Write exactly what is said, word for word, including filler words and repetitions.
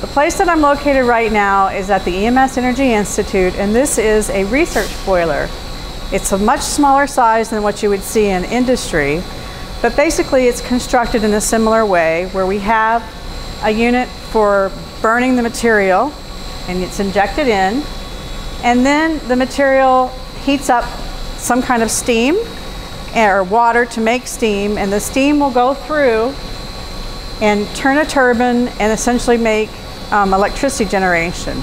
The place that I'm located right now is at the E M S Energy Institute, and this is a research boiler. It's a much smaller size than what you would see in industry, but basically it's constructed in a similar way where we have a unit for burning the material and it's injected in, and then the material heats up some kind of steam or water to make steam, and the steam will go through and turn a turbine and essentially make um, electricity generation.